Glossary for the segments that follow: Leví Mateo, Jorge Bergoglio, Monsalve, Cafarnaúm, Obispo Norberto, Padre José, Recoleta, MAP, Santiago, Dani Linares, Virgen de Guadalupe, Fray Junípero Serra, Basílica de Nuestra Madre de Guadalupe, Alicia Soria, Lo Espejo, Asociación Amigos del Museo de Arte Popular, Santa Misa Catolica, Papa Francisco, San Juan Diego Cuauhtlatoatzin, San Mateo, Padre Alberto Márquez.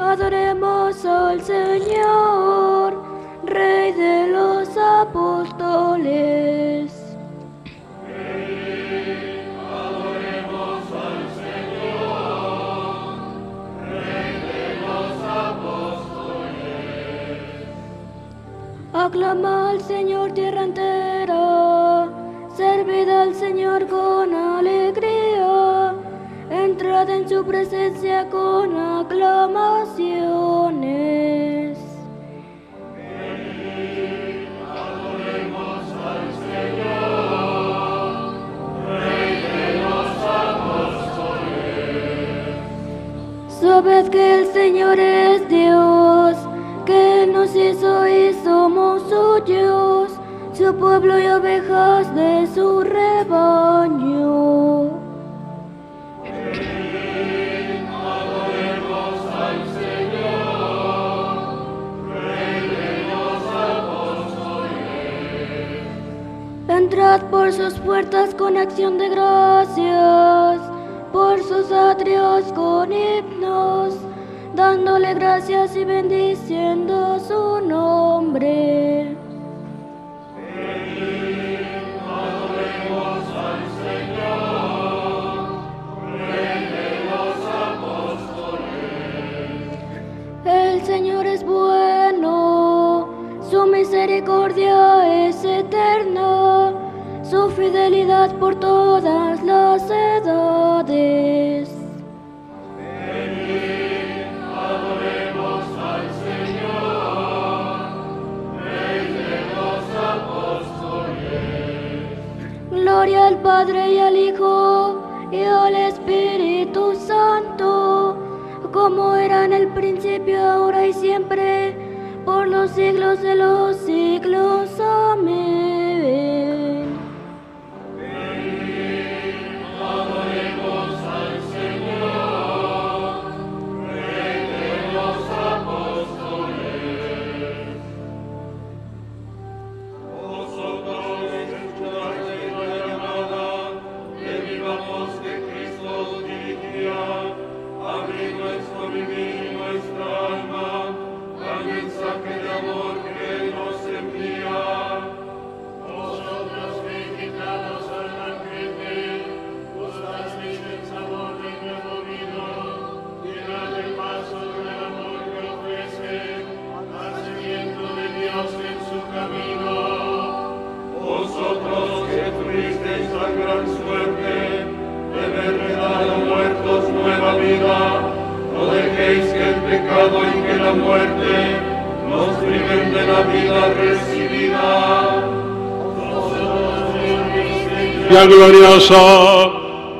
Adoremos al Señor, Rey de los Apóstoles. Adoremos al Señor, Rey de los Apóstoles. Aclama al Señor tierra entera, servid al Señor con alegría, entrad en su presencia con aclamaciones. Venid, adoremos al Señor, Rey de los Apóstoles. Sabed que el Señor es Dios, que nos hizo y somos suyos, su pueblo y ovejas de su rebaño. Entrad por sus puertas con acción de gracias, por sus atrios con himnos, dándole gracias y bendiciendo su nombre. Venid, adoremos al Señor, Rey de los Apóstoles. El Señor es bueno, su misericordia es eterna, su fidelidad por todas las edades. Venid, adoremos al Señor, Rey de los Apóstoles. Gloria al Padre y al Hijo y al Espíritu Santo, como era en el principio, ahora y siempre, por los siglos de los siglos. Amén. Glorioso,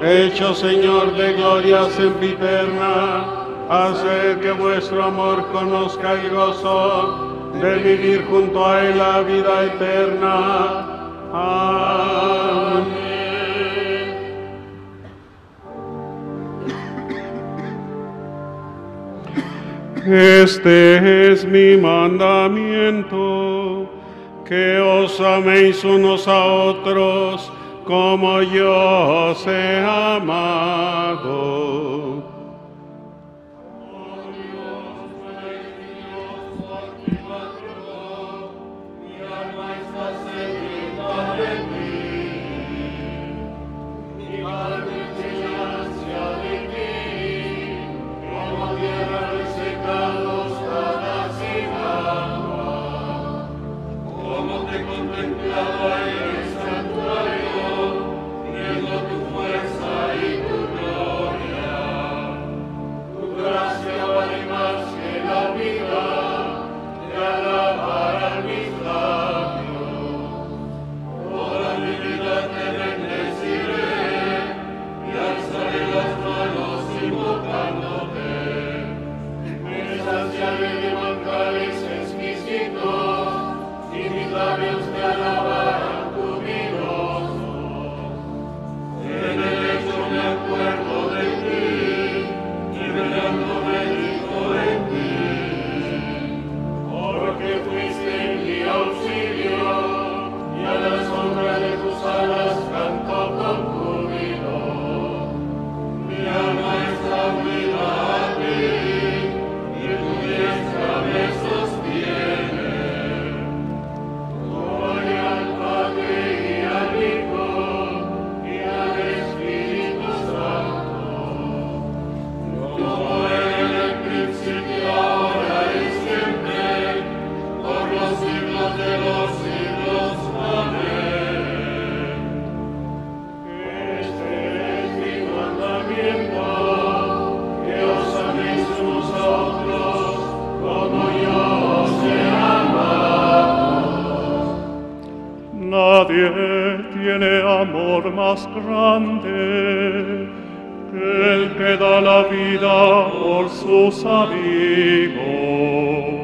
hecho Señor de gloria sempiterna, hace que vuestro amor conozca el gozo de vivir junto a él la vida eterna. Amén. Este es mi mandamiento, que os améis unos a otros, como yo os he amado. madre tiene amor más grande que el que da la vida por sus amigos.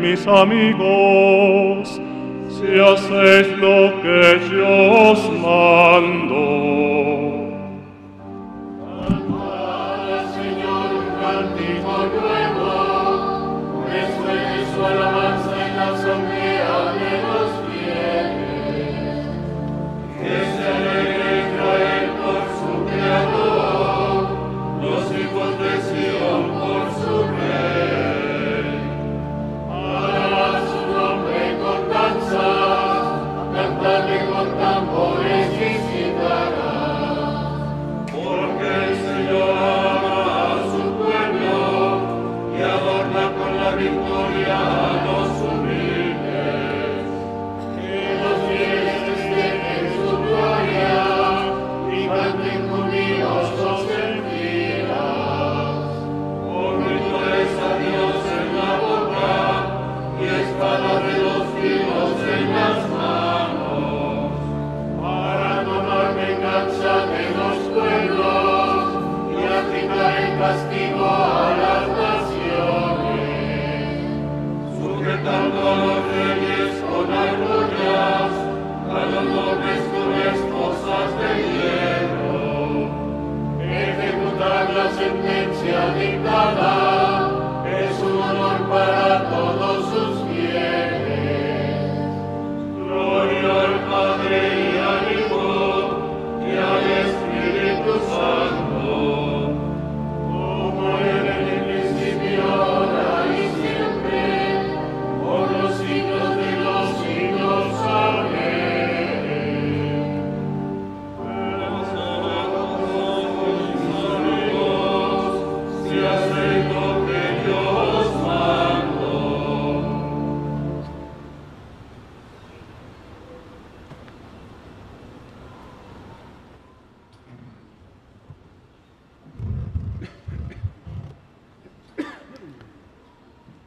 Mis amigos, si hacéis lo que yo os mando. Cantad al Señor un cántico nuevo, después de su alabanza en la asamblea de los fieles. Que se alegre Israel por su Creador, los hijos de Sion por su Rey. Cantadle con tambores y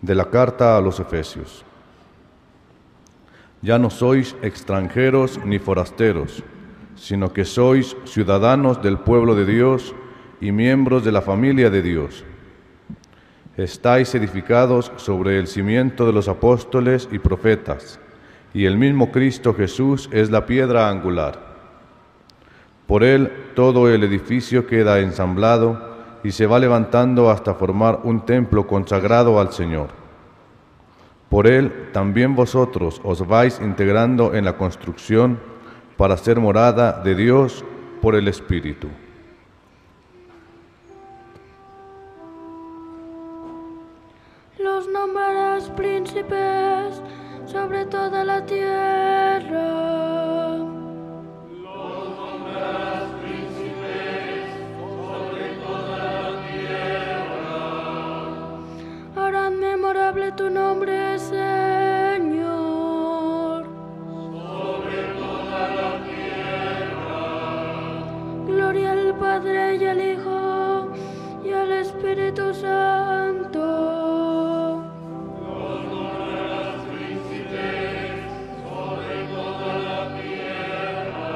De la carta a los Efesios. Ya no sois extranjeros ni forasteros, sino que sois ciudadanos del pueblo de Dios y miembros de la familia de Dios. Estáis edificados sobre el cimiento de los apóstoles y profetas, y el mismo Cristo Jesús es la piedra angular. Por él todo el edificio queda ensamblado y se va levantando hasta formar un templo consagrado al Señor. Por él también vosotros os vais integrando en la construcción para ser morada de Dios por el Espíritu. Los nombrarás príncipes sobre toda la tierra. Los nombrarás príncipes sobre toda la tierra. Harán memorable tu nombre. Padre y al Hijo y al Espíritu Santo. Los nombrarás príncipes sobre toda la tierra.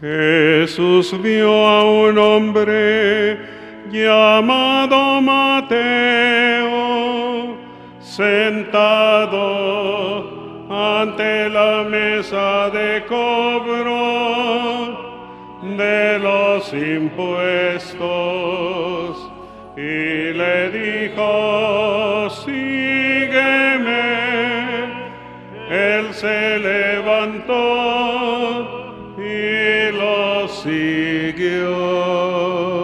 Jesús vio a un hombre llamado Mateo sentado ante la mesa de cobro de los impuestos, y le dijo: sígueme. Él se levantó y lo siguió.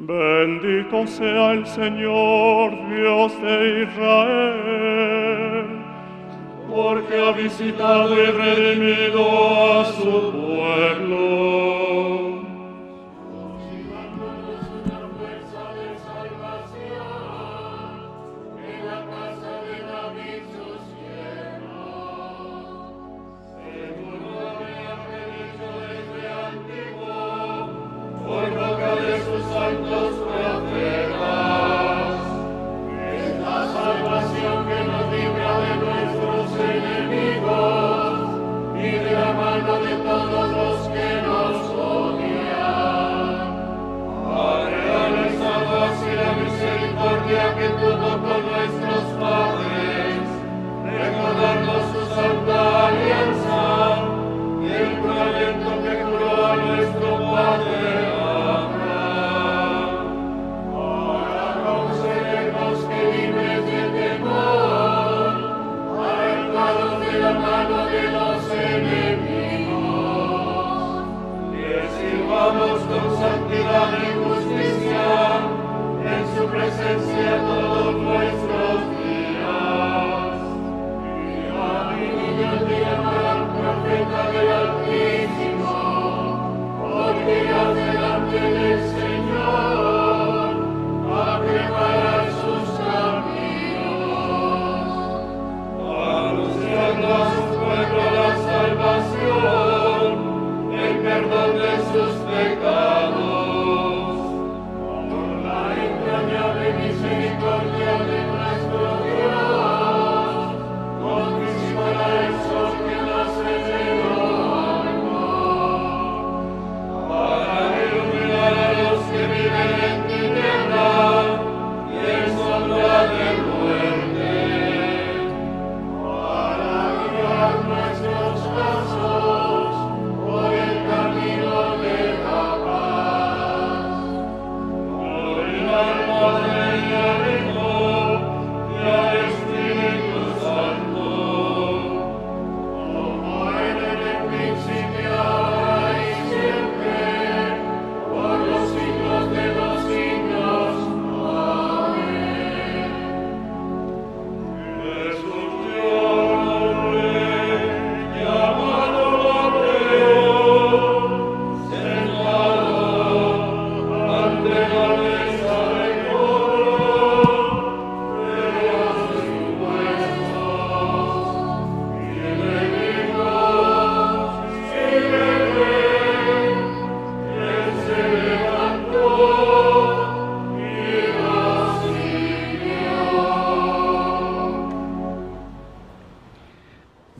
Bendito sea el Señor, Dios de Israel, porque ha visitado y redimido a su pueblo, dándonos una fuerza de salvación en la casa de David su siervo, según lo había predicho desde antiguo, por boca de sus santos. Nuestro Padre Abraham.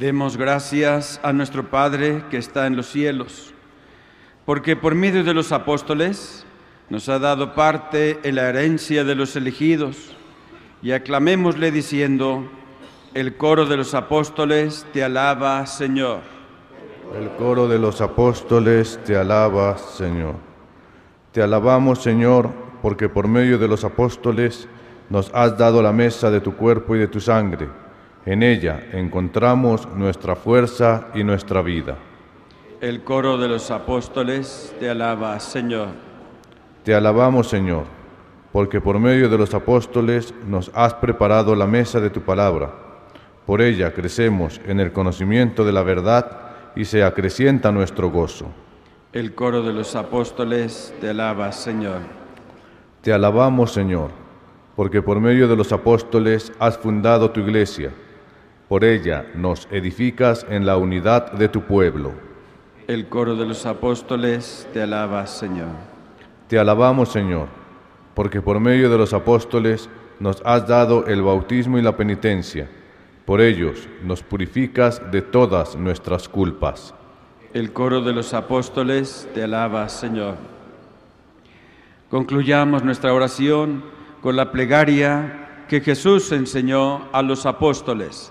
Demos gracias a nuestro Padre que está en los cielos, porque por medio de los apóstoles nos ha dado parte en la herencia de los elegidos, y aclamémosle diciendo: el coro de los apóstoles te alaba, Señor. El coro de los apóstoles te alaba, Señor. Te alabamos, Señor, porque por medio de los apóstoles nos has dado la mesa de tu cuerpo y de tu sangre. En ella encontramos nuestra fuerza y nuestra vida. El coro de los apóstoles te alaba, Señor. Te alabamos, Señor, porque por medio de los apóstoles nos has preparado la mesa de tu palabra. Por ella crecemos en el conocimiento de la verdad y se acrecienta nuestro gozo. El coro de los apóstoles te alaba, Señor. Te alabamos, Señor, porque por medio de los apóstoles has fundado tu iglesia. Por ella nos edificas en la unidad de tu pueblo. El coro de los apóstoles te alaba, Señor. Te alabamos, Señor, porque por medio de los apóstoles nos has dado el bautismo y la penitencia. Por ellos nos purificas de todas nuestras culpas. El coro de los apóstoles te alaba, Señor. Concluyamos nuestra oración con la plegaria que Jesús enseñó a los apóstoles.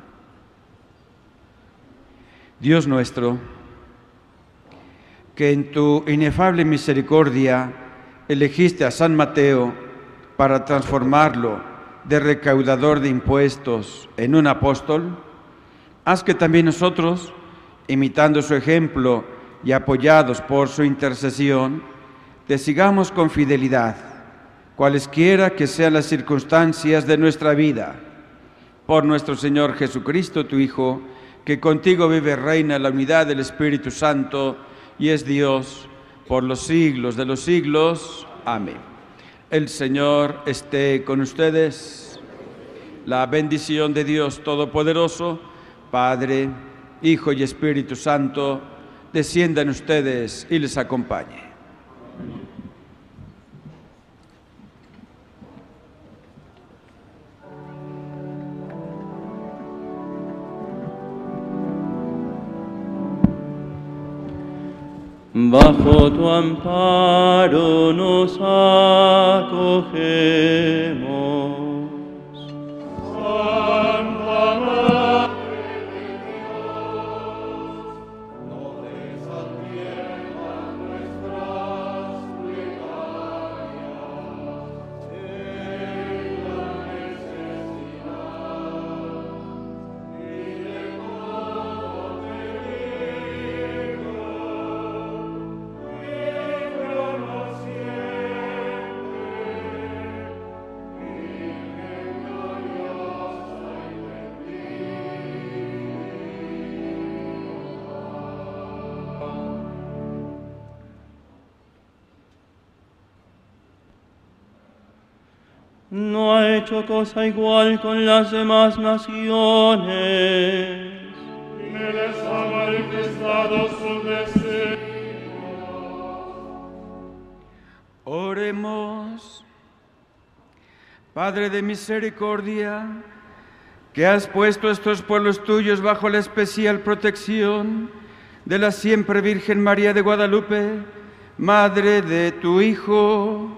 Dios nuestro, que en tu inefable misericordia elegiste a San Mateo para transformarlo de recaudador de impuestos en un apóstol, haz que también nosotros, imitando su ejemplo y apoyados por su intercesión, te sigamos con fidelidad, cualesquiera que sean las circunstancias de nuestra vida. Por nuestro Señor Jesucristo, tu Hijo, que contigo vive y reina en la unidad del Espíritu Santo y es Dios por los siglos de los siglos. Amén. El Señor esté con ustedes. La bendición de Dios Todopoderoso, Padre, Hijo y Espíritu Santo, desciendan ustedes y les acompañe. Bajo tu amparo nos acogemos. No ha hecho cosa igual con las demás naciones, me les ha manifestado sus designios. Oremos. Padre de misericordia, que has puesto a estos pueblos tuyos bajo la especial protección de la siempre Virgen María de Guadalupe, Madre de tu Hijo,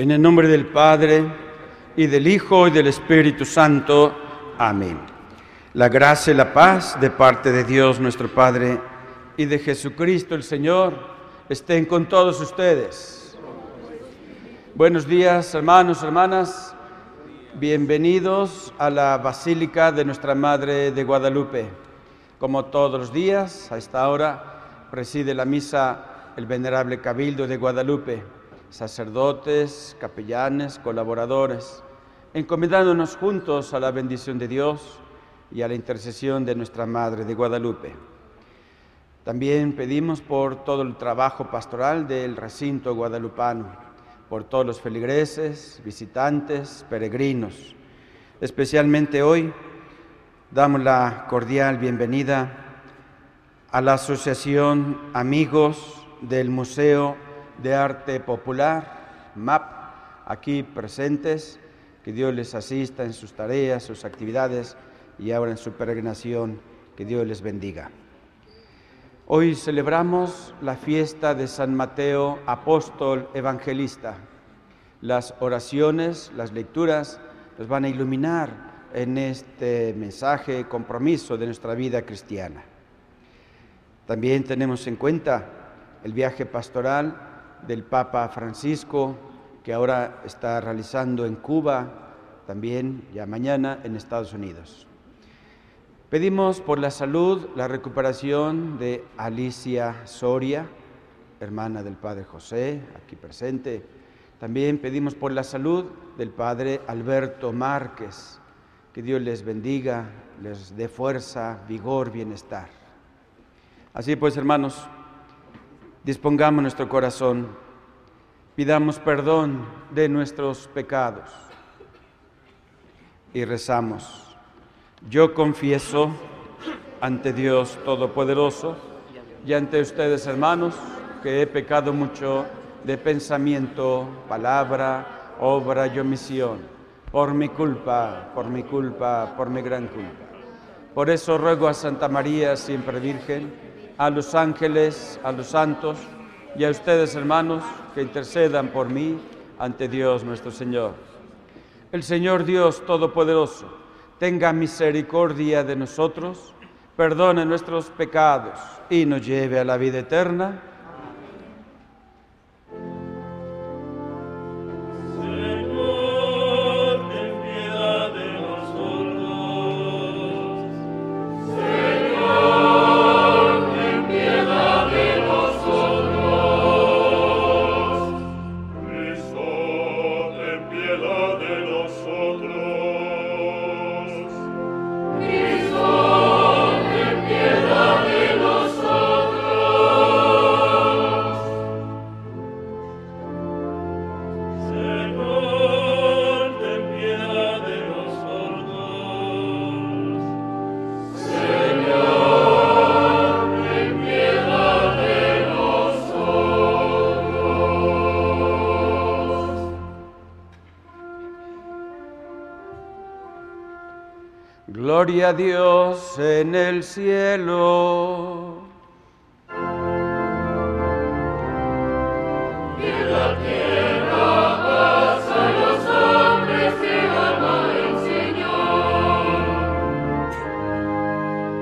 En el nombre del Padre, y del Hijo, y del Espíritu Santo. Amén. La gracia y la paz de parte de Dios nuestro Padre, y de Jesucristo el Señor, estén con todos ustedes. Buenos días, hermanos, hermanas. Bienvenidos a la Basílica de Nuestra Madre de Guadalupe. Como todos los días, a esta hora, preside la misa el Venerable Cabildo de Guadalupe. Sacerdotes, capellanes, colaboradores, encomendándonos juntos a la bendición de Dios y a la intercesión de Nuestra Madre de Guadalupe. También pedimos por todo el trabajo pastoral del recinto guadalupano, por todos los feligreses, visitantes, peregrinos. Especialmente hoy damos la cordial bienvenida a la Asociación Amigos del Museo de Arte Popular, MAP, aquí presentes, que Dios les asista en sus tareas, sus actividades y ahora en su peregrinación, que Dios les bendiga. Hoy celebramos la fiesta de San Mateo, apóstol evangelista. Las oraciones, las lecturas nos van a iluminar en este mensaje, compromiso de nuestra vida cristiana. También tenemos en cuenta el viaje pastoral del Papa Francisco, que ahora está realizando en Cuba, también ya mañana en Estados Unidos. Pedimos por la salud, la recuperación de Alicia Soria, hermana del Padre José, aquí presente. También pedimos por la salud del Padre Alberto Márquez, que Dios les bendiga, les dé fuerza, vigor, bienestar. Así pues, hermanos, dispongamos nuestro corazón, pidamos perdón de nuestros pecados y rezamos. Yo confieso ante Dios Todopoderoso y ante ustedes, hermanos, que he pecado mucho de pensamiento, palabra, obra y omisión, por mi gran culpa. Por eso ruego a Santa María, siempre Virgen, a los ángeles, a los santos y a ustedes, hermanos, que intercedan por mí ante Dios nuestro Señor. El Señor Dios Todopoderoso tenga misericordia de nosotros, perdone nuestros pecados y nos lleve a la vida eterna. Gloria a Dios en el cielo. Y en la tierra paz a los hombres que aman al Señor.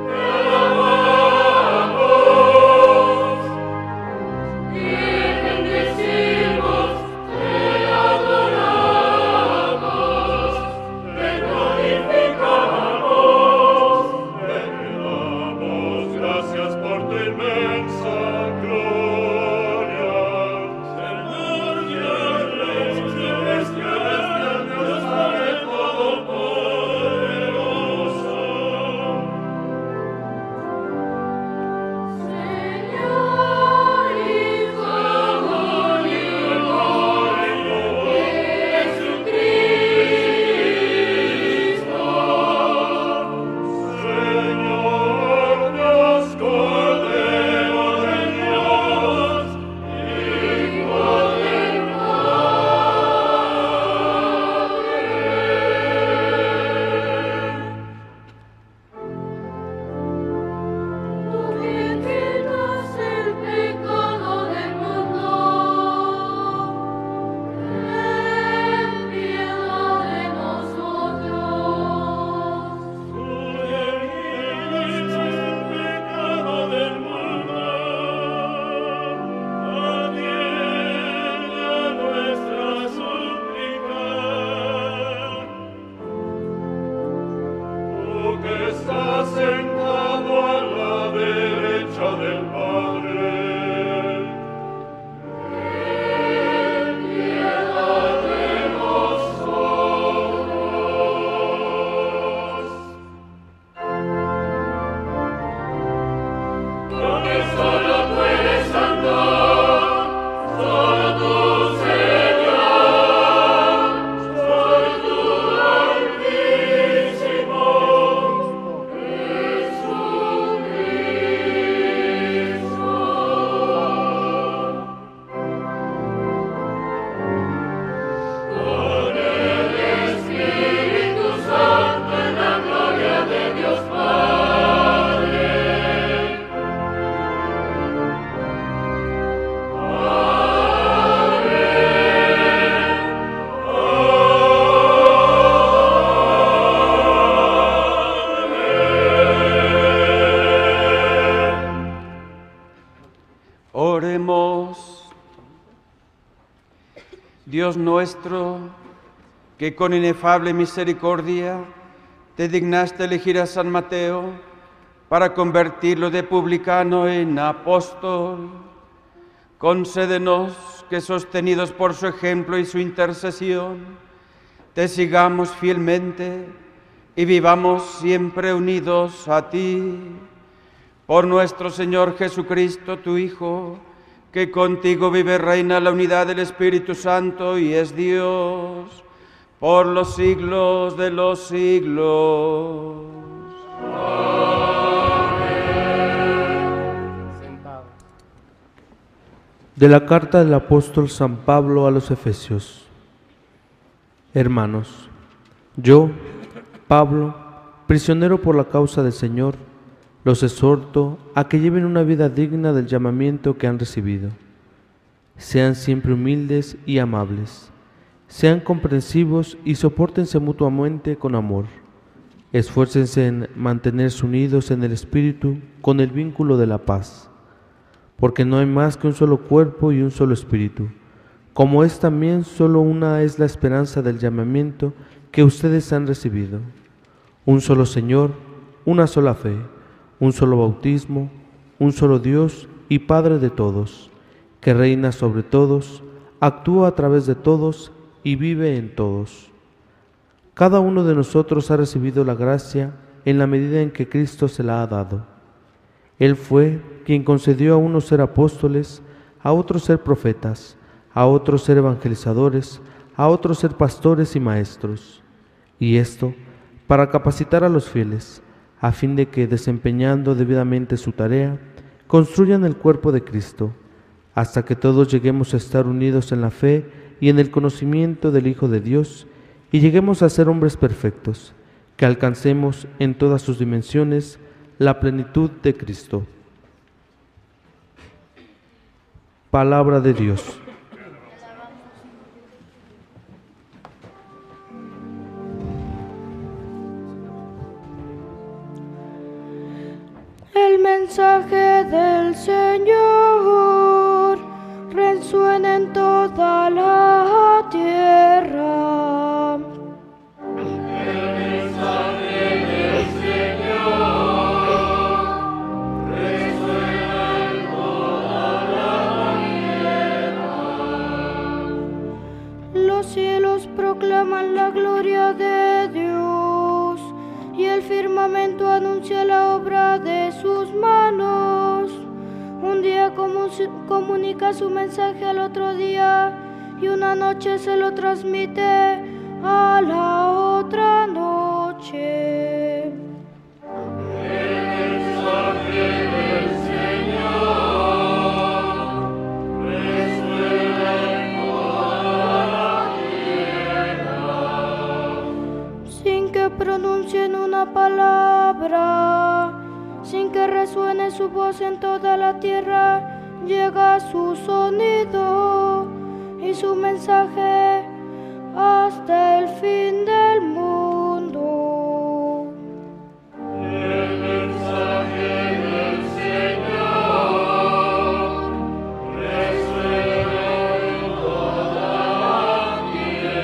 Te alabamos, te bendecimos, te adoramos, te glorificamos. Dios nuestro, que con inefable misericordia te dignaste elegir a San Mateo para convertirlo de publicano en apóstol, concédenos que, sostenidos por su ejemplo y su intercesión, te sigamos fielmente y vivamos siempre unidos a ti. Por nuestro Señor Jesucristo, tu Hijo, que contigo vive y reina la unidad del Espíritu Santo y es Dios, por los siglos de los siglos. Amén. De la carta del apóstol San Pablo a los Efesios. Hermanos, yo, Pablo, prisionero por la causa del Señor, los exhorto a que lleven una vida digna del llamamiento que han recibido. Sean siempre humildes y amables. Sean comprensivos y sopórtense mutuamente con amor. Esfuércense en mantenerse unidos en el espíritu con el vínculo de la paz. Porque no hay más que un solo cuerpo y un solo espíritu. Como es también solo una es la esperanza del llamamiento que ustedes han recibido. Un solo Señor, una sola fe, un solo bautismo, un solo Dios y Padre de todos, que reina sobre todos, actúa a través de todos y vive en todos. Cada uno de nosotros ha recibido la gracia en la medida en que Cristo se la ha dado. Él fue quien concedió a unos ser apóstoles, a otros ser profetas, a otros ser evangelizadores, a otros ser pastores y maestros, y esto para capacitar a los fieles, a fin de que, desempeñando debidamente su tarea, construyan el cuerpo de Cristo, hasta que todos lleguemos a estar unidos en la fe y en el conocimiento del Hijo de Dios, y lleguemos a ser hombres perfectos, que alcancemos en todas sus dimensiones la plenitud de Cristo. Palabra de Dios. El mensaje del Señor resuena en toda la tierra. El mensaje del Señor resuena en toda la tierra. Los cielos proclaman la gloria de Dios y el firmamento anuncia la obra de sus manos. Un día comunica su mensaje al otro día y una noche se lo transmite a la otra noche. El mensaje del Señor resuena en toda la tierra. Sin que pronuncien una palabra, sin que resuene su voz en toda la tierra, llega su sonido y su mensaje hasta el fin del mundo. El mensaje del Señor resuena en toda la tierra.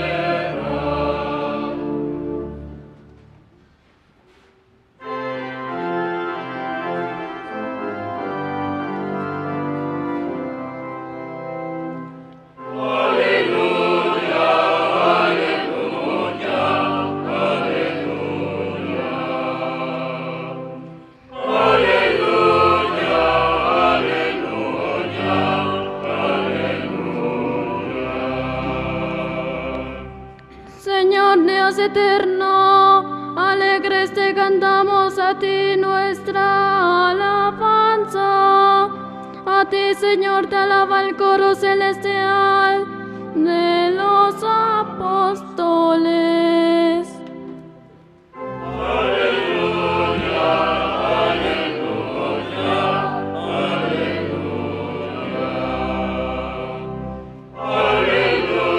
Eterno, alegres te cantamos a ti nuestra alabanza. A ti, Señor, te alaba el coro celestial de los apóstoles. Aleluya, aleluya, aleluya, aleluya.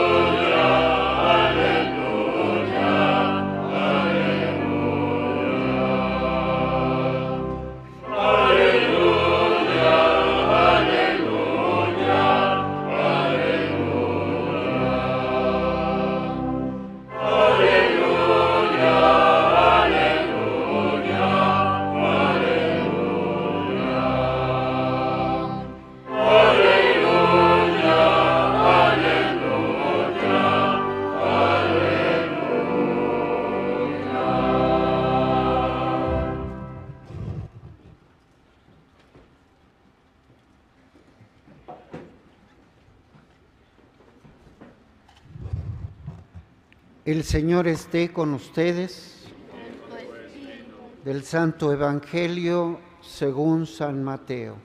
El Señor esté con ustedes. Del Santo Evangelio según San Mateo.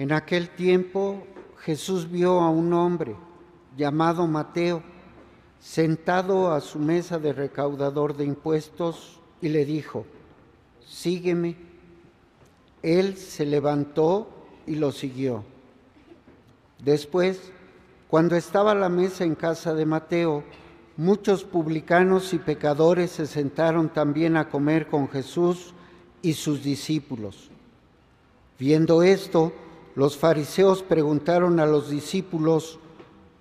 En aquel tiempo Jesús vio a un hombre llamado Mateo, sentado a su mesa de recaudador de impuestos, y le dijo: sígueme. Él se levantó y lo siguió. Después, cuando estaba a la mesa en casa de Mateo, muchos publicanos y pecadores se sentaron también a comer con Jesús y sus discípulos. Viendo esto, los fariseos preguntaron a los discípulos: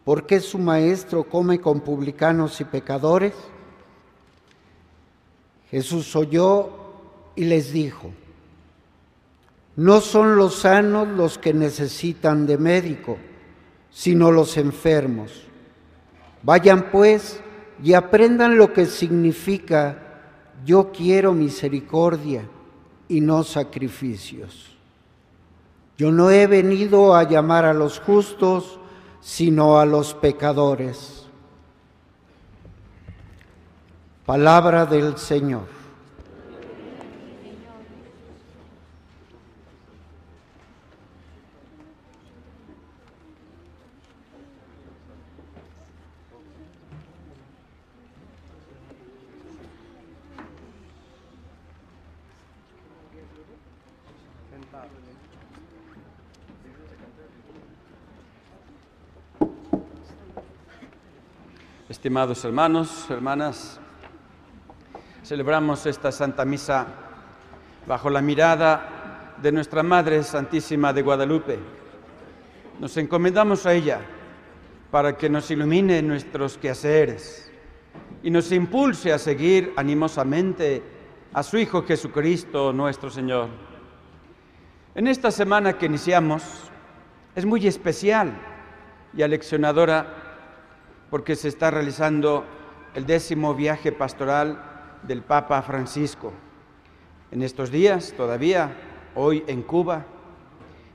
¿por qué su maestro come con publicanos y pecadores? Jesús oyó y les dijo: no son los sanos los que necesitan de médico, sino los enfermos. Vayan pues y aprendan lo que significa: yo quiero misericordia y no sacrificios. Yo no he venido a llamar a los justos, sino a los pecadores. Palabra del Señor. Estimados hermanos, hermanas, celebramos esta Santa Misa bajo la mirada de Nuestra Madre Santísima de Guadalupe. Nos encomendamos a ella para que nos ilumine nuestros quehaceres y nos impulse a seguir animosamente a su Hijo Jesucristo, nuestro Señor. En esta semana que iniciamos es muy especial y aleccionadora, porque se está realizando el 10º viaje pastoral del Papa Francisco. En estos días, todavía, hoy en Cuba,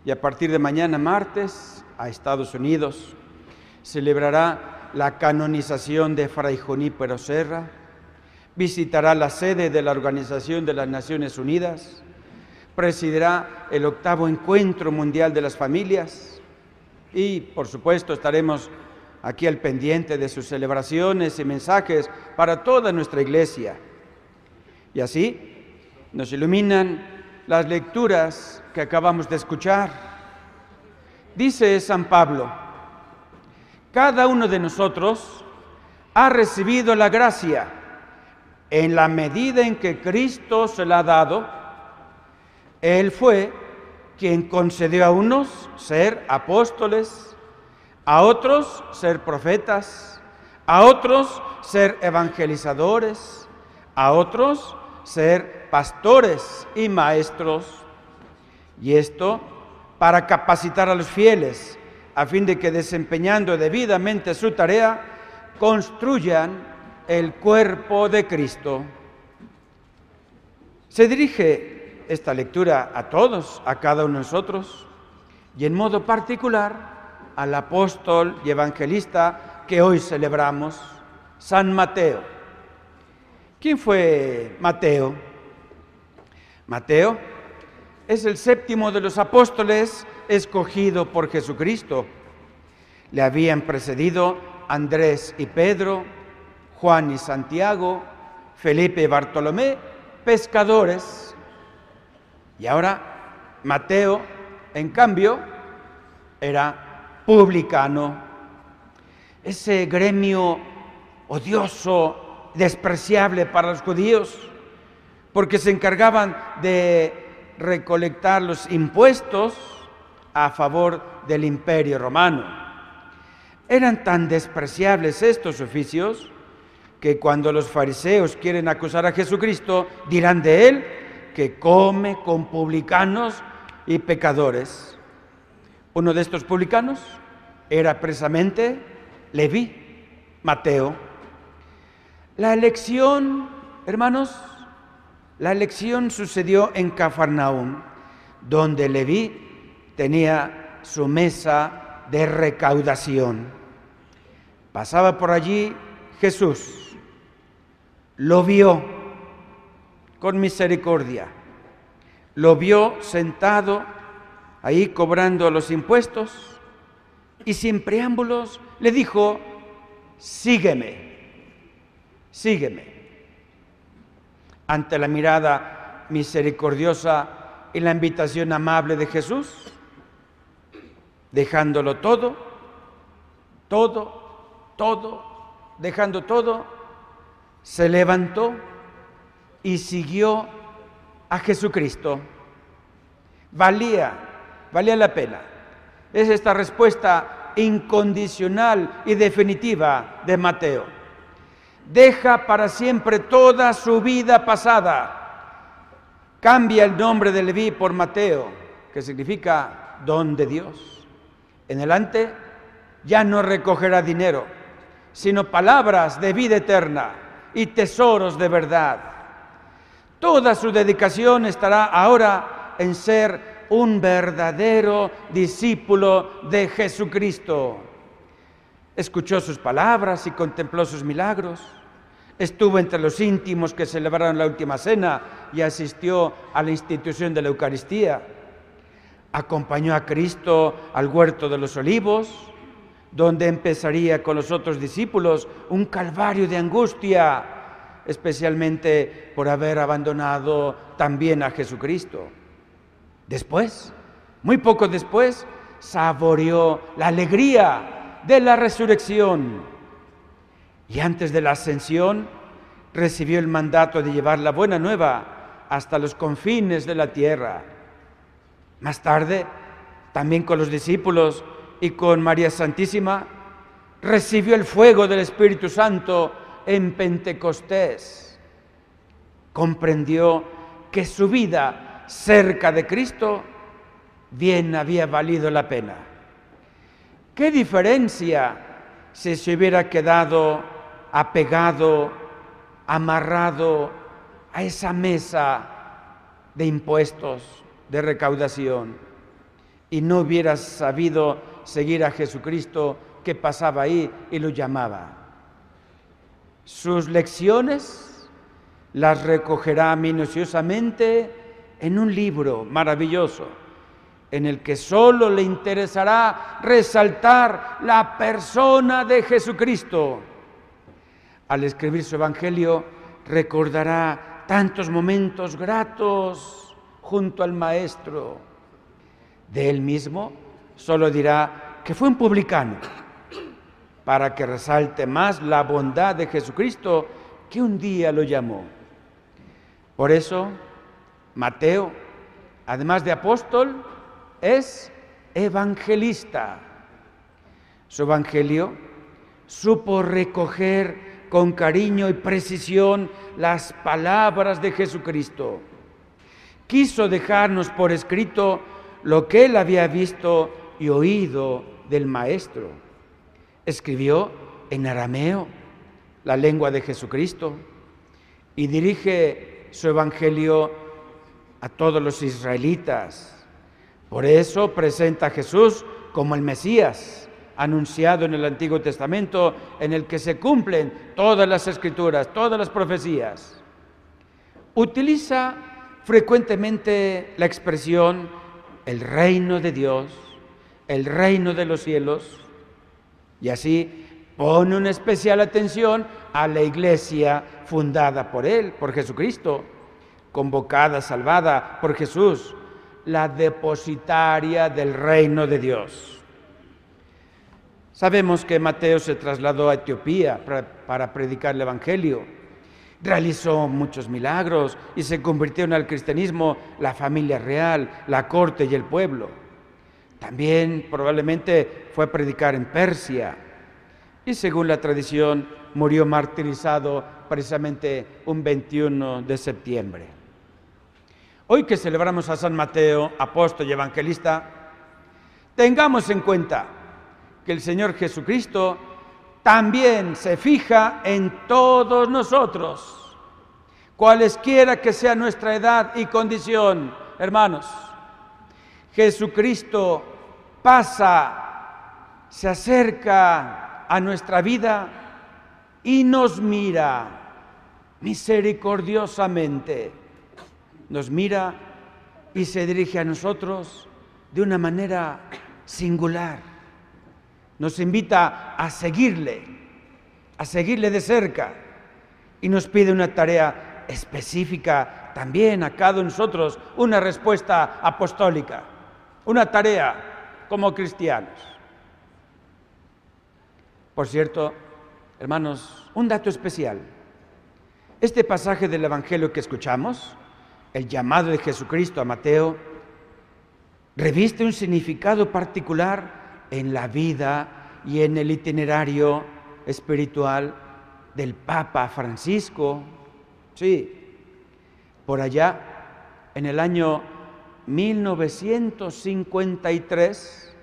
y a partir de mañana martes, a Estados Unidos, celebrará la canonización de Fray Junípero Serra, visitará la sede de la Organización de las Naciones Unidas, presidirá el 8º Encuentro Mundial de las Familias y, por supuesto, estaremos aquí al pendiente de sus celebraciones y mensajes para toda nuestra iglesia. Y así nos iluminan las lecturas que acabamos de escuchar. Dice San Pablo: cada uno de nosotros ha recibido la gracia en la medida en que Cristo se la ha dado. Él fue quien concedió a unos ser apóstoles, a otros ser profetas, a otros ser evangelizadores, a otros ser pastores y maestros. Y esto para capacitar a los fieles, a fin de que, desempeñando debidamente su tarea, construyan el cuerpo de Cristo. Se dirige esta lectura a todos, a cada uno de nosotros, y en modo particular al apóstol y evangelista que hoy celebramos, San Mateo. ¿Quién fue Mateo? Mateo es el 7º de los apóstoles escogido por Jesucristo. Le habían precedido Andrés y Pedro, Juan y Santiago, Felipe y Bartolomé, pescadores. Y ahora Mateo, en cambio, era publicano, ese gremio odioso, despreciable para los judíos, porque se encargaban de recolectar los impuestos a favor del Imperio Romano. Eran tan despreciables estos oficios que cuando los fariseos quieren acusar a Jesucristo, dirán de él que come con publicanos y pecadores. Uno de estos publicanos era precisamente Leví, Mateo. La elección, hermanos, la elección sucedió en Cafarnaúm, donde Leví tenía su mesa de recaudación. Pasaba por allí Jesús, lo vio con misericordia, lo vio sentado ahí cobrando los impuestos y sin preámbulos le dijo: sígueme, sígueme. Ante la mirada misericordiosa y la invitación amable de Jesús, dejándolo todo, dejando todo, se levantó y siguió a Jesucristo. Valía la pena. Es esta respuesta incondicional y definitiva de Mateo. Deja para siempre toda su vida pasada. Cambia el nombre de Leví por Mateo, que significa don de Dios. En adelante ya no recogerá dinero, sino palabras de vida eterna y tesoros de verdad. Toda su dedicación estará ahora en ser un verdadero discípulo de Jesucristo. Escuchó sus palabras y contempló sus milagros. Estuvo entre los íntimos que celebraron la última cena y asistió a la institución de la Eucaristía. Acompañó a Cristo al huerto de los olivos, donde empezaría con los otros discípulos un calvario de angustia, especialmente por haber abandonado también a Jesucristo. Después, muy poco después, saboreó la alegría de la resurrección y antes de la ascensión recibió el mandato de llevar la buena nueva hasta los confines de la tierra. Más tarde, también con los discípulos y con María Santísima, recibió el fuego del Espíritu Santo en Pentecostés. Comprendió que su vida cerca de Cristo bien había valido la pena. ¿Qué diferencia si se hubiera quedado apegado, amarrado a esa mesa de impuestos, de recaudación, y no hubiera sabido seguir a Jesucristo que pasaba ahí y lo llamaba? Sus lecciones las recogerá minuciosamente en un libro maravilloso, en el que solo le interesará resaltar la persona de Jesucristo. Al escribir su Evangelio, recordará tantos momentos gratos junto al Maestro. De él mismo, solo dirá que fue un publicano, para que resalte más la bondad de Jesucristo que un día lo llamó. Por eso, Mateo, además de apóstol, es evangelista. Su evangelio supo recoger con cariño y precisión las palabras de Jesucristo. Quiso dejarnos por escrito lo que él había visto y oído del Maestro. Escribió en arameo, la lengua de Jesucristo, y dirige su evangelio a todos los israelitas. Por eso presenta a Jesús como el Mesías, anunciado en el Antiguo Testamento, en el que se cumplen todas las escrituras, todas las profecías. Utiliza frecuentemente la expresión el reino de Dios, el reino de los cielos, y así pone una especial atención a la iglesia fundada por él, por Jesucristo, convocada, salvada por Jesús, la depositaria del reino de Dios. Sabemos que Mateo se trasladó a Etiopía para predicar el Evangelio. Realizó muchos milagros y se convirtieron al cristianismo la familia real, la corte y el pueblo. También probablemente fue a predicar en Persia y, según la tradición, murió martirizado precisamente un 21 de septiembre. Hoy que celebramos a San Mateo, apóstol y evangelista, Tengamos en cuenta que el Señor Jesucristo también se fija en todos nosotros, cualesquiera que sea nuestra edad y condición, hermanos. Jesucristo pasa, se acerca a nuestra vida y nos mira misericordiosamente. Nos mira y se dirige a nosotros de una manera singular. Nos invita a seguirle de cerca, y nos pide una tarea específica también a cada uno de nosotros, una respuesta apostólica, una tarea como cristianos. Por cierto, hermanos, un dato especial. Este pasaje del Evangelio que escuchamos, el llamado de Jesucristo a Mateo, reviste un significado particular en la vida y en el itinerario espiritual del Papa Francisco. Sí, por allá, en el año 1953,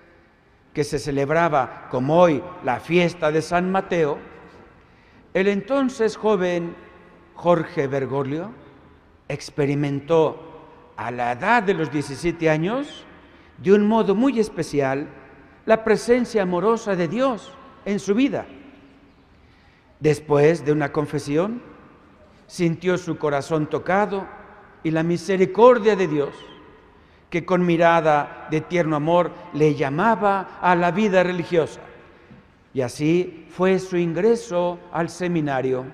que se celebraba, como hoy, la fiesta de San Mateo, el entonces joven Jorge Bergoglio experimentó, a la edad de los 17 años, de un modo muy especial, la presencia amorosa de Dios en su vida. Después de una confesión, sintió su corazón tocado y la misericordia de Dios, que con mirada de tierno amor le llamaba a la vida religiosa. Y así fue su ingreso al seminario.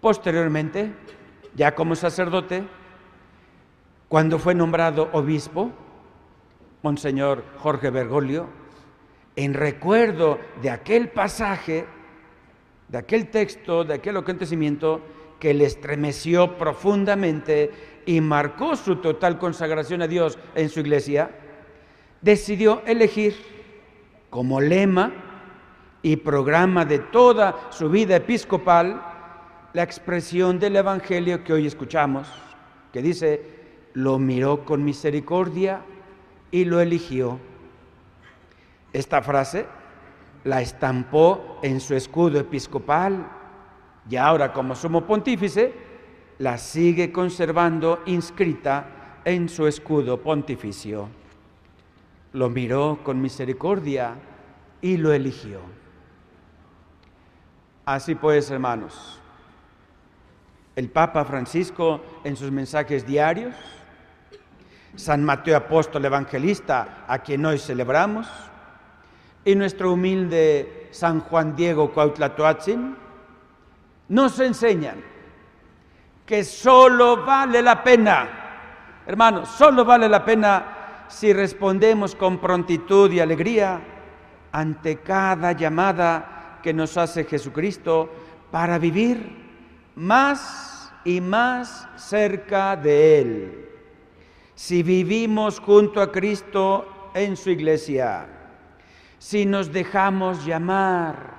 Posteriormente, ya como sacerdote, cuando fue nombrado obispo, Monseñor Jorge Bergoglio, en recuerdo de aquel pasaje, de aquel texto, de aquel acontecimiento que le estremeció profundamente y marcó su total consagración a Dios en su iglesia, decidió elegir como lema y programa de toda su vida episcopal la expresión del Evangelio que hoy escuchamos, que dice: lo miró con misericordia y lo eligió. Esta frase la estampó en su escudo episcopal y ahora, como sumo pontífice, la sigue conservando inscrita en su escudo pontificio. Lo miró con misericordia y lo eligió. Así pues, hermanos, el Papa Francisco en sus mensajes diarios, San Mateo apóstol evangelista, a quien hoy celebramos, y nuestro humilde San Juan Diego Cuauhtlatoatzin, nos enseñan que solo vale la pena, hermanos, solo vale la pena si respondemos con prontitud y alegría ante cada llamada que nos hace Jesucristo para vivir más y más cerca de Él. Si vivimos junto a Cristo en su iglesia, si nos dejamos llamar,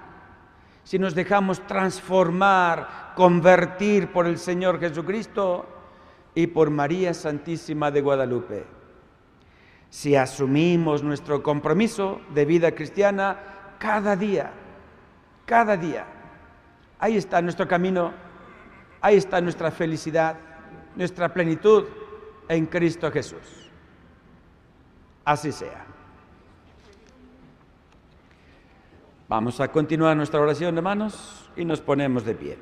si nos dejamos transformar, convertir por el Señor Jesucristo y por María Santísima de Guadalupe, si asumimos nuestro compromiso de vida cristiana cada día, cada día. Ahí está nuestro camino, ahí está nuestra felicidad, nuestra plenitud en Cristo Jesús. Así sea. Vamos a continuar nuestra oración, hermanos, y nos ponemos de pie.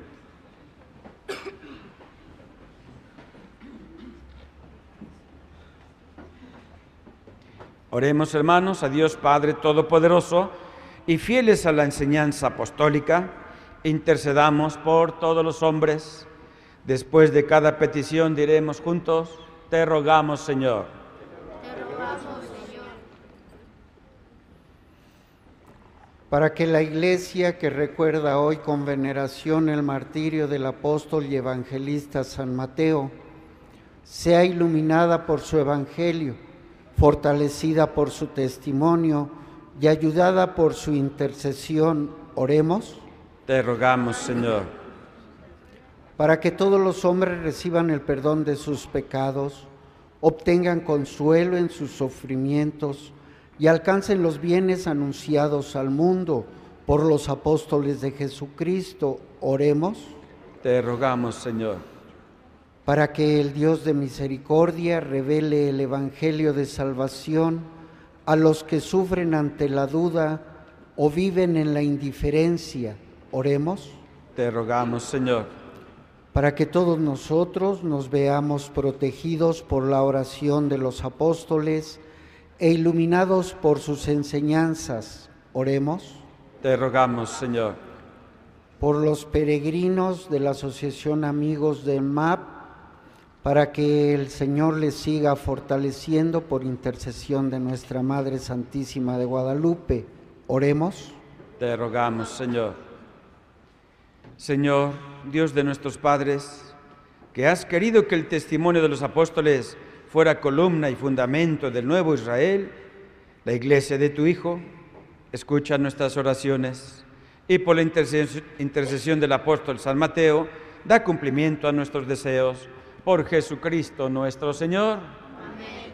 Oremos, hermanos, a Dios Padre Todopoderoso, y fieles a la enseñanza apostólica, intercedamos por todos los hombres. Después de cada petición diremos juntos: te rogamos, Señor. Te rogamos, Señor. Para que la Iglesia, que recuerda hoy con veneración el martirio del apóstol y evangelista San Mateo, sea iluminada por su Evangelio, fortalecida por su testimonio y ayudada por su intercesión, oremos. Te rogamos, Señor. Para que todos los hombres reciban el perdón de sus pecados, obtengan consuelo en sus sufrimientos y alcancen los bienes anunciados al mundo por los apóstoles de Jesucristo. Oremos. Te rogamos, Señor. Para que el Dios de misericordia revele el Evangelio de salvación a los que sufren ante la duda o viven en la indiferencia. Oremos. Te rogamos, Señor. Para que todos nosotros nos veamos protegidos por la oración de los apóstoles e iluminados por sus enseñanzas. Oremos. Te rogamos, Señor. Por los peregrinos de la Asociación Amigos del MAP, para que el Señor les siga fortaleciendo por intercesión de Nuestra Madre Santísima de Guadalupe. Oremos. Te rogamos, Señor. Señor, Dios de nuestros padres, que has querido que el testimonio de los apóstoles fuera columna y fundamento del nuevo Israel, la Iglesia de tu Hijo, escucha nuestras oraciones y por la intercesión del apóstol San Mateo, da cumplimiento a nuestros deseos. Por Jesucristo nuestro Señor. Amén.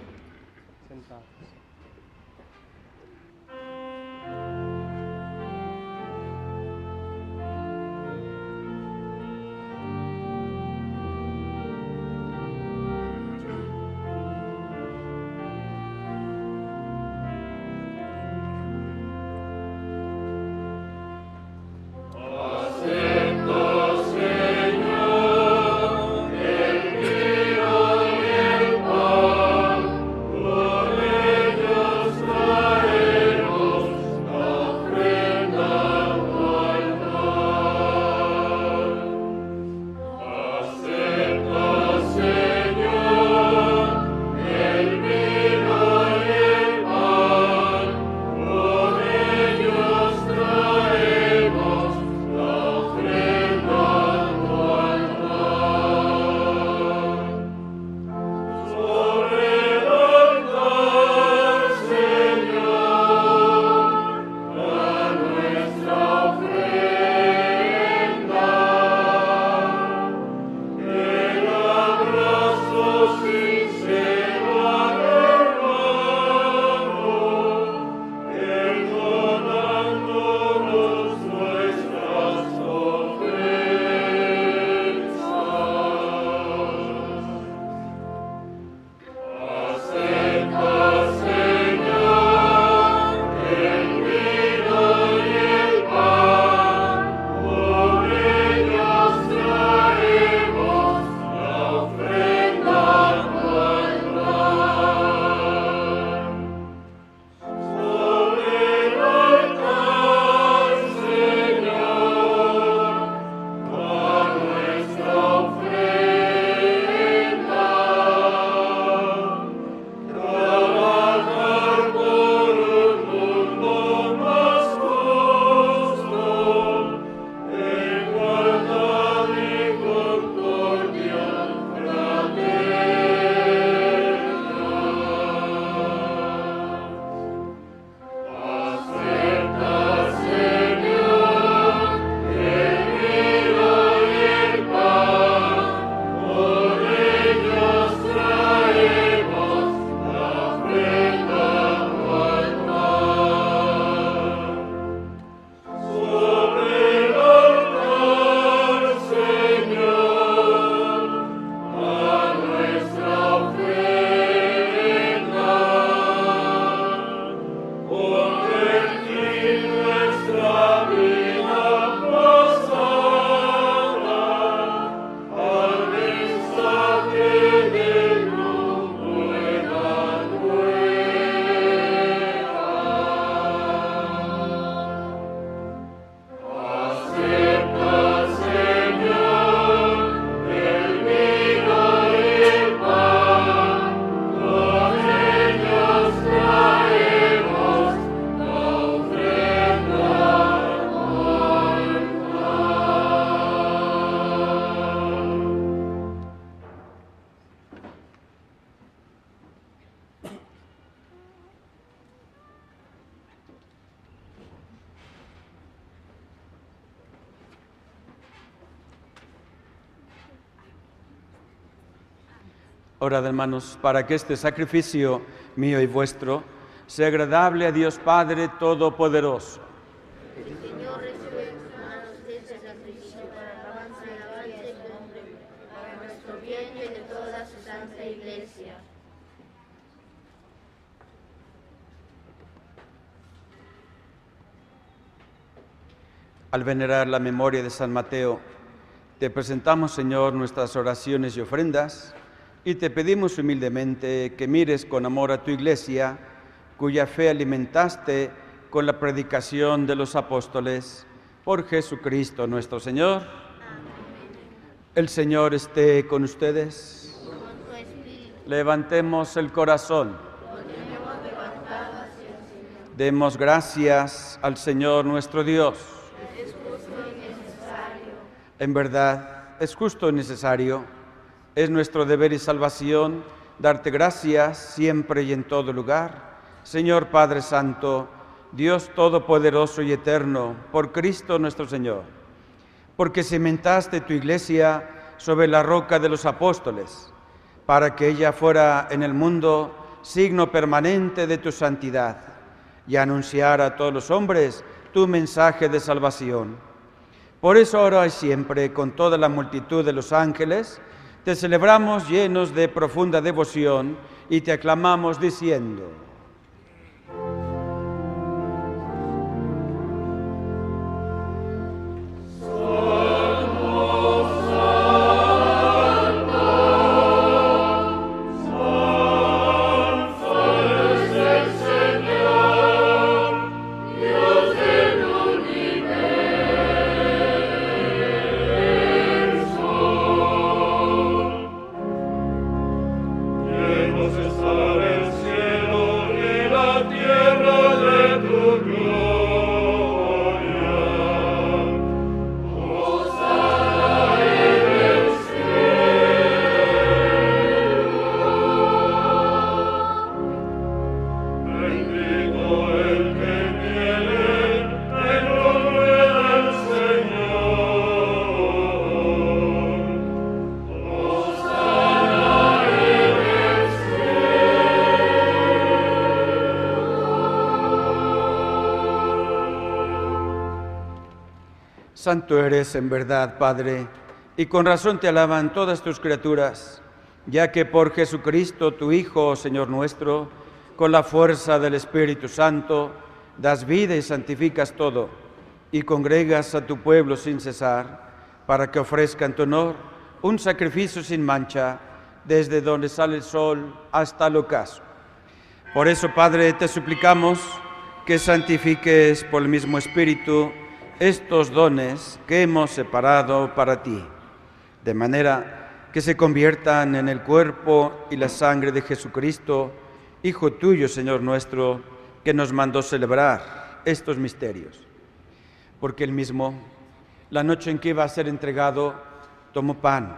Orad, hermanos, para que este sacrificio mío y vuestro sea agradable a Dios Padre Todopoderoso. El Señor recibe en sus manos este sacrificio para la alabanza y alabanza de tu nombre, para nuestro bien y de toda su santa Iglesia. Al venerar la memoria de San Mateo, te presentamos, Señor, nuestras oraciones y ofrendas, y te pedimos humildemente que mires con amor a tu Iglesia, cuya fe alimentaste con la predicación de los apóstoles, por Jesucristo nuestro Señor. Amén. El Señor esté con ustedes. Y con tu espíritu. Levantemos el corazón. Lo tenemos levantado hacia el Señor. Demos gracias al Señor nuestro Dios. Es justo y necesario. En verdad, es justo y necesario. Es nuestro deber y salvación darte gracias siempre y en todo lugar, Señor Padre Santo, Dios Todopoderoso y Eterno, por Cristo nuestro Señor. Porque cimentaste tu Iglesia sobre la roca de los apóstoles, para que ella fuera en el mundo signo permanente de tu santidad, y anunciara a todos los hombres tu mensaje de salvación. Por eso ahora y siempre, con toda la multitud de los ángeles, te celebramos llenos de profunda devoción y te aclamamos diciendo: Santo eres en verdad, Padre, y con razón te alaban todas tus criaturas, ya que por Jesucristo, tu Hijo, Señor nuestro, con la fuerza del Espíritu Santo, das vida y santificas todo, y congregas a tu pueblo sin cesar, para que ofrezca en tu honor un sacrificio sin mancha, desde donde sale el sol hasta el ocaso. Por eso, Padre, te suplicamos que santifiques por el mismo Espíritu estos dones que hemos separado para ti, de manera que se conviertan en el cuerpo y la sangre de Jesucristo, Hijo tuyo, Señor nuestro, que nos mandó celebrar estos misterios. Porque él mismo, la noche en que iba a ser entregado, tomó pan,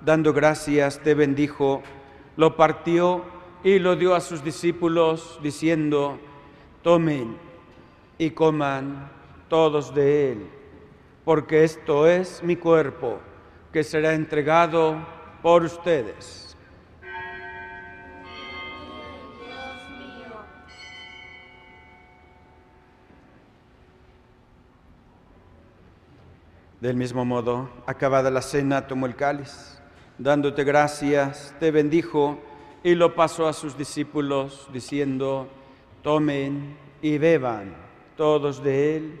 dando gracias, te bendijo, lo partió y lo dio a sus discípulos, diciendo: tomen y coman todos de él, porque esto es mi cuerpo, que será entregado por ustedes. Dios mío. Del mismo modo, acabada la cena, tomó el cáliz, dándote gracias, te bendijo y lo pasó a sus discípulos, diciendo: tomen y beban todos de él,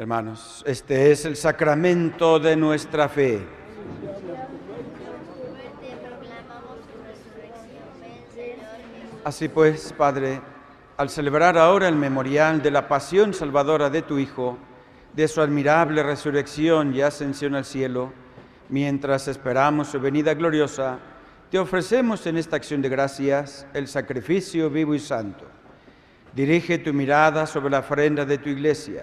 Hermanos, este es el sacramento de nuestra fe. Así pues, Padre, al celebrar ahora el memorial de la pasión salvadora de tu Hijo, de su admirable resurrección y ascensión al cielo, mientras esperamos su venida gloriosa, te ofrecemos en esta acción de gracias el sacrificio vivo y santo, Dirige tu mirada sobre la ofrenda de tu iglesia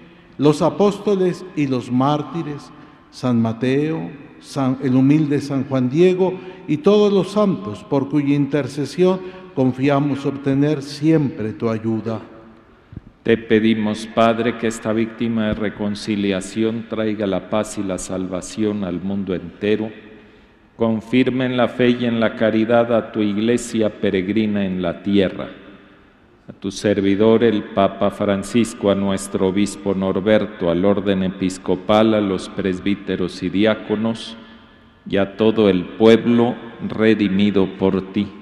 los apóstoles y los mártires, San Mateo, el humilde San Juan Diego y todos los santos, por cuya intercesión confiamos obtener siempre tu ayuda. Te pedimos, Padre, que esta víctima de reconciliación traiga la paz y la salvación al mundo entero. Confirma en la fe y en la caridad a tu iglesia peregrina en la tierra, a tu servidor el Papa Francisco, a nuestro Obispo Norberto, al orden episcopal, a los presbíteros y diáconos, y a todo el pueblo redimido por ti.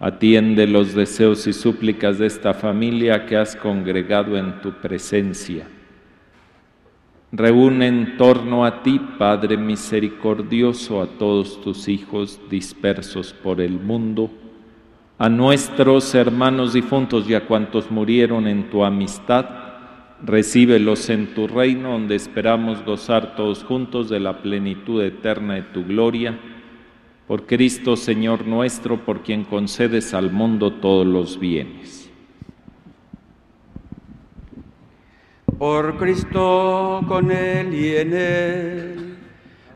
Atiende los deseos y súplicas de esta familia que has congregado en tu presencia. Reúne en torno a ti, Padre misericordioso, a todos tus hijos dispersos por el mundo, a nuestros hermanos difuntos y a cuantos murieron en tu amistad. Recíbelos en tu reino, donde esperamos gozar todos juntos de la plenitud eterna de tu gloria. Por Cristo, Señor nuestro, por quien concedes al mundo todos los bienes. Por Cristo, con Él y en Él,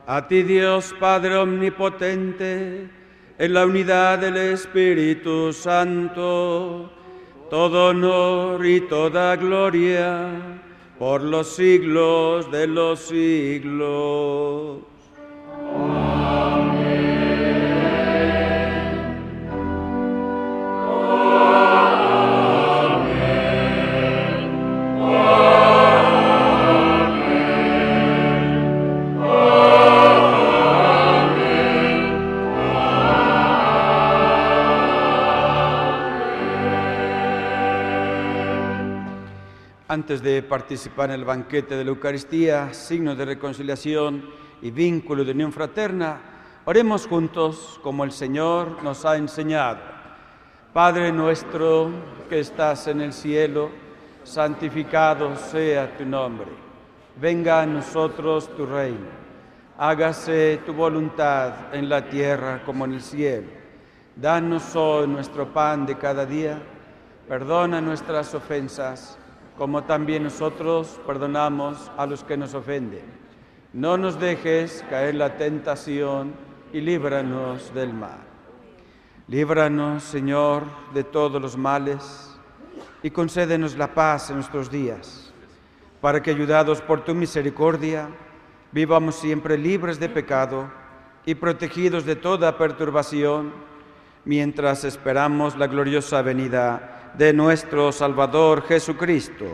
a ti Dios Padre Omnipotente, en la unidad del Espíritu Santo, todo honor y toda gloria por los siglos de los siglos. Antes de participar en el banquete de la Eucaristía, signo de reconciliación y vínculo de unión fraterna, oremos juntos como el Señor nos ha enseñado. Padre nuestro que estás en el cielo, santificado sea tu nombre. Venga a nosotros tu reino. Hágase tu voluntad en la tierra como en el cielo. Danos hoy nuestro pan de cada día. Perdona nuestras ofensas, como también nosotros perdonamos a los que nos ofenden. No nos dejes caer la tentación y líbranos del mal. Líbranos, Señor, de todos los males y concédenos la paz en nuestros días, para que, ayudados por tu misericordia, vivamos siempre libres de pecado y protegidos de toda perturbación, mientras esperamos la gloriosa venida de nuestro Salvador Jesucristo.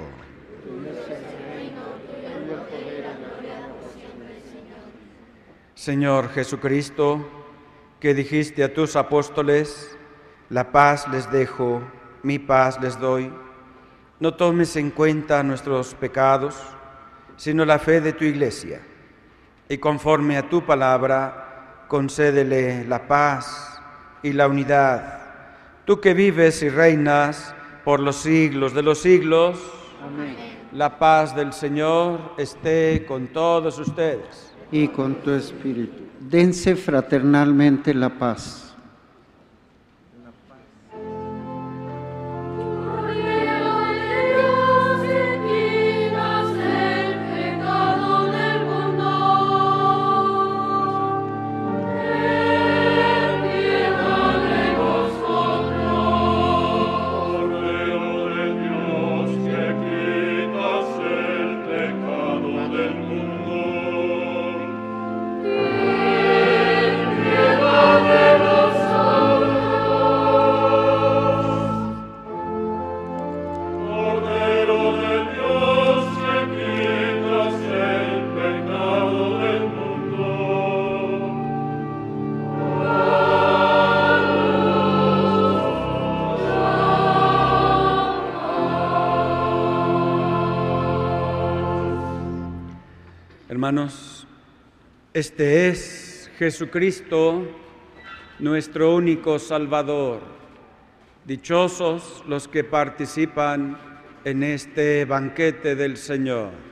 Señor Jesucristo, que dijiste a tus apóstoles, la paz les dejo, mi paz les doy, no tomes en cuenta nuestros pecados, sino la fe de tu iglesia, y conforme a tu palabra, concédele la paz y la unidad. Tú que vives y reinas por los siglos de los siglos. Amén. La paz del Señor esté con todos ustedes. Y con tu espíritu. Dense fraternalmente la paz. Amén. Hermanos, este es Jesucristo, nuestro único Salvador. Dichosos los que participan en este banquete del Señor.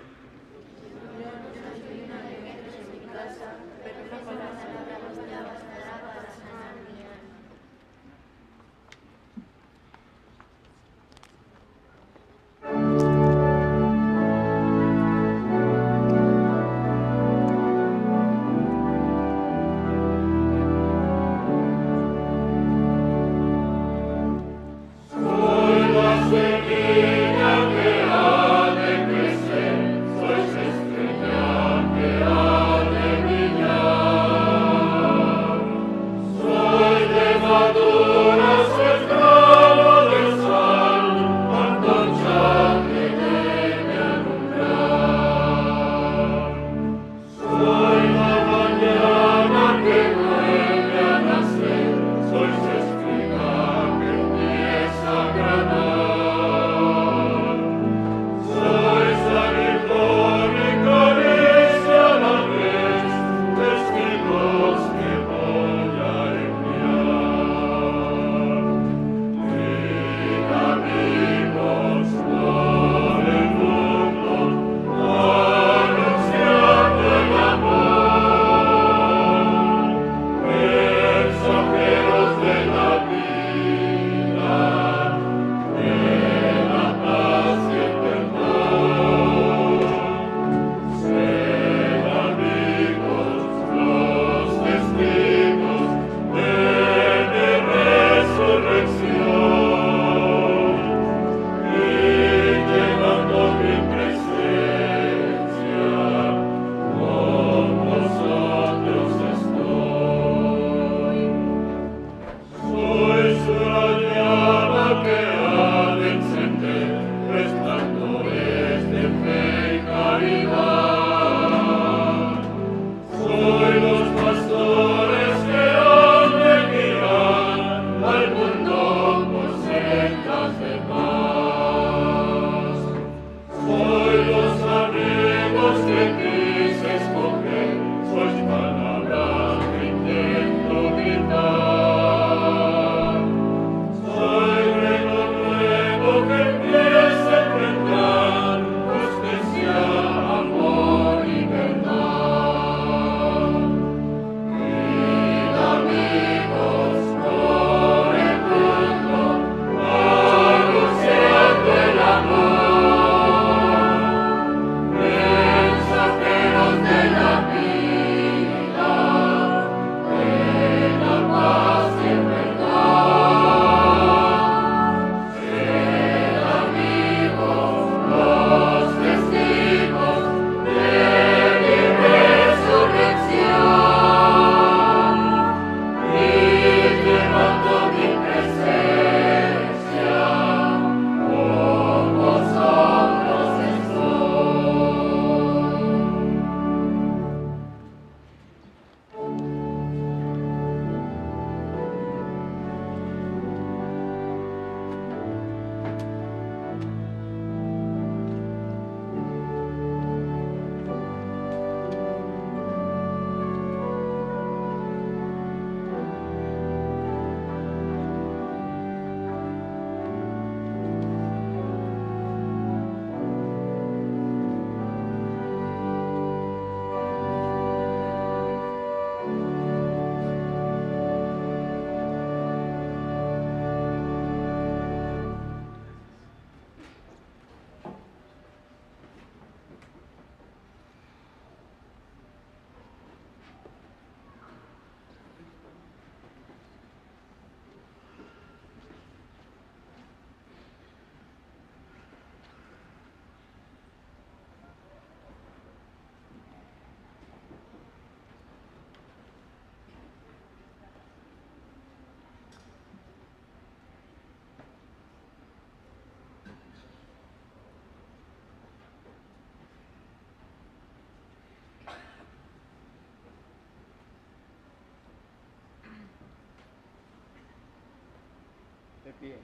Bien.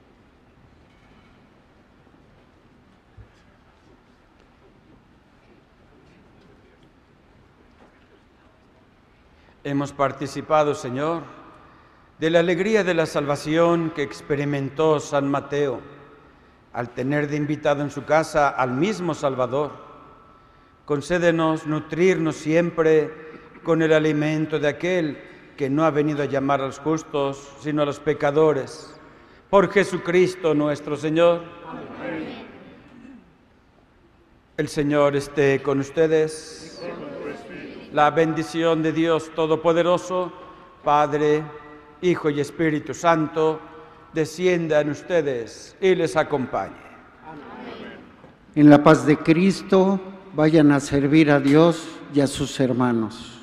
Hemos participado, Señor, de la alegría de la salvación que experimentó San Mateo al tener de invitado en su casa al mismo Salvador. Concédenos nutrirnos siempre con el alimento de aquel que no ha venido a llamar a los justos, sino a los pecadores. Por Jesucristo nuestro Señor. Amén. El Señor esté con ustedes. La bendición de Dios Todopoderoso, Padre, Hijo y Espíritu Santo, descienda en ustedes y les acompañe. Amén. En la paz de Cristo, vayan a servir a Dios y a sus hermanos.